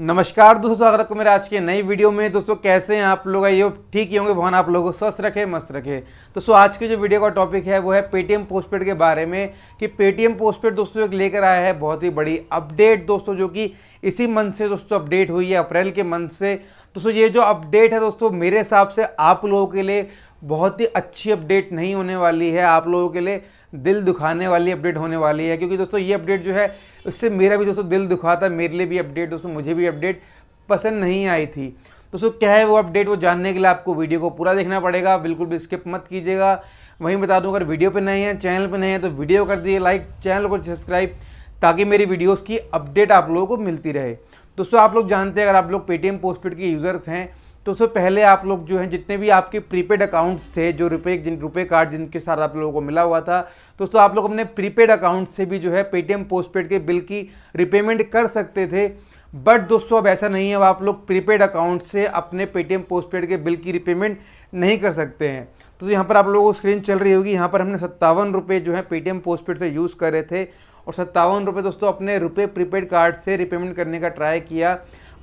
नमस्कार दोस्तों, स्वागत है मेरे आज के नई वीडियो में। दोस्तों कैसे हैं आप लोग? आइए ठीक ही होंगे, भगवान आप लोगों को स्वस्थ रखे मस्त रखे। दोस्तों आज के जो वीडियो का टॉपिक है वो है पेटीएम पोस्टपेड के बारे में कि पेटीएम पोस्टपेड दोस्तों एक लेकर आया है बहुत ही बड़ी अपडेट दोस्तों, जो कि इसी मंथ से दोस्तों अपडेट हुई है, अप्रैल के मंथ से। दोस्तों ये जो अपडेट है दोस्तों मेरे हिसाब से आप लोगों के लिए बहुत ही अच्छी अपडेट नहीं होने वाली है, आप लोगों के लिए दिल दुखाने वाली अपडेट होने वाली है, क्योंकि दोस्तों ये अपडेट जो है इससे मेरा भी दोस्तों दिल दुखा था। मेरे लिए भी अपडेट दोस्तों, मुझे भी अपडेट पसंद नहीं आई थी। दोस्तों क्या है वो अपडेट, वो जानने के लिए आपको वीडियो को पूरा देखना पड़ेगा, बिल्कुल भी स्किप मत कीजिएगा। वहीं बता दूं, अगर वीडियो पे नए हैं, चैनल पे नए हैं तो वीडियो कर दिए लाइक, चैनल को सब्सक्राइब, ताकि मेरी वीडियोस की अपडेट आप लोगों को मिलती रहे। दोस्तों आप लोग जानते हैं, अगर आप लोग पेटीएम पोस्टपेड के यूज़र्स हैं तो उससे पहले आप लोग जो हैं जितने भी आपके प्रीपेड अकाउंट्स थे, जो रुपए कार्ड जिनके साथ आप लोगों को मिला हुआ था, दोस्तों आप लोग अपने प्रीपेड अकाउंट से भी जो है पेटीएम पोस्टपेड के बिल की रिपेमेंट कर सकते थे। बट दोस्तों अब ऐसा नहीं है, अब आप लोग प्रीपेड अकाउंट से अपने पेटीएम पोस्टपेड के बिल की रिपेमेंट नहीं कर सकते हैं। तो यहाँ पर आप लोगों को स्क्रीन चल रही होगी, यहाँ पर हमने 57 रुपये जो है पेटीएम पोस्टपेड से यूज़ कर रहे थे और 57 रुपये दोस्तों अपने रुपए प्रीपेड कार्ड से रिपेमेंट करने का ट्राई किया।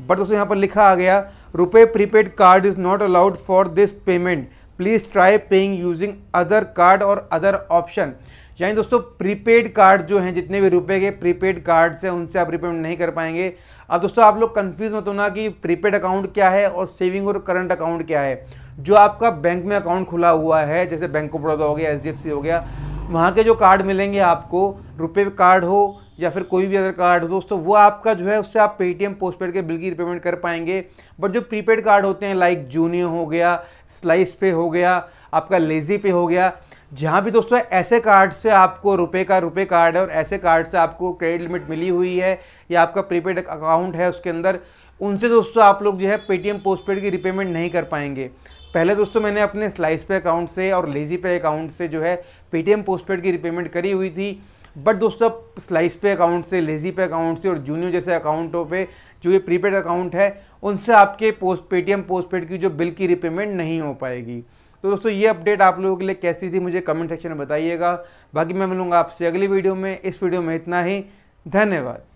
बट दोस्तों यहाँ पर लिखा आ गया, रुपए prepaid card is not allowed for this payment, please try paying using other card और अदर ऑप्शन। यानी दोस्तों प्रीपेड कार्ड जो हैं, जितने भी रुपए के प्रीपेड कार्ड्स हैं उनसे आप रिपेमेंट नहीं कर पाएंगे। अब दोस्तों आप लोग कन्फ्यूज़ मत होना कि प्रीपेड अकाउंट क्या है और सेविंग और करंट अकाउंट क्या है। जो आपका बैंक में अकाउंट खुला हुआ है, जैसे बैंक ऑफ बड़ौदा हो गया, HDFC हो गया, वहाँ के जो कार्ड मिलेंगे आपको, रुपए कार्ड हो या फिर कोई भी अदर कार्ड हो दोस्तों, वो आपका जो है उससे आप पेटीएम पोस्टपेड के बिल की रिपेमेंट कर पाएंगे। बट जो प्रीपेड कार्ड होते हैं लाइक जूनियो हो गया, स्लाइस पे हो गया, आपका लेजी पे हो गया, जहाँ भी दोस्तों ऐसे कार्ड से आपको रुपए कार्ड है और ऐसे कार्ड से आपको क्रेडिट लिमिट मिली हुई है या आपका प्रीपेड अकाउंट है उसके अंदर, उनसे दोस्तों आप लोग जो है पेटीएम पोस्टपेड की रिपेमेंट नहीं कर पाएंगे। पहले दोस्तों मैंने अपने स्लाइस पे अकाउंट से और लेजीपे अकाउंट से जो है पेटीएम पोस्टपेड की रिपेमेंट करी हुई थी। बट दोस्तों स्लाइस पे अकाउंट से, लेजीपे अकाउंट से और जूनियो जैसे अकाउंटों पे जो ये प्रीपेड अकाउंट है, उनसे आपके पेटीएम पोस्टपेड की जो बिल की रिपेमेंट नहीं हो पाएगी। तो दोस्तों ये अपडेट आप लोगों के लिए कैसी थी मुझे कमेंट सेक्शन में बताइएगा। बाकी मैं मिलूँगा आपसे अगली वीडियो में, इस वीडियो में इतना ही, धन्यवाद।